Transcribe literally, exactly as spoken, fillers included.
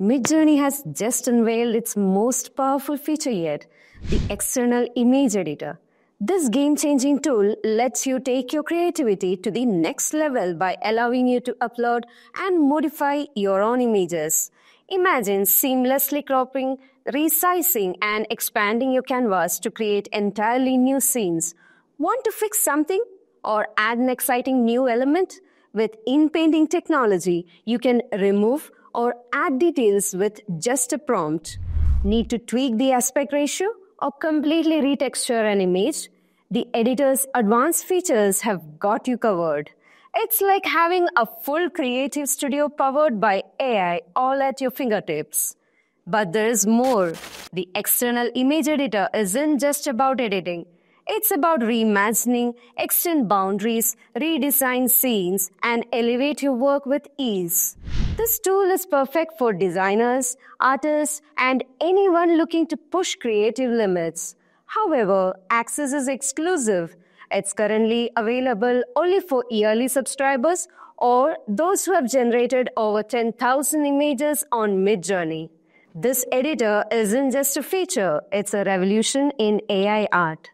Midjourney has just unveiled its most powerful feature yet, the External Image Editor. This game-changing tool lets you take your creativity to the next level by allowing you to upload and modify your own images. Imagine seamlessly cropping, resizing, and expanding your canvas to create entirely new scenes. Want to fix something or add an exciting new element? With in-painting technology, you can remove or add details with just a prompt. Need to tweak the aspect ratio or completely retexture an image? The editor's advanced features have got you covered. It's like having a full creative studio powered by A I all at your fingertips. But there's more. The External Image Editor isn't just about editing. It's about reimagining, extend boundaries, redesign scenes, and elevate your work with ease. This tool is perfect for designers, artists, and anyone looking to push creative limits. However, access is exclusive. It's currently available only for yearly subscribers or those who have generated over ten thousand images on Midjourney. This editor isn't just a feature, it's a revolution in A I art.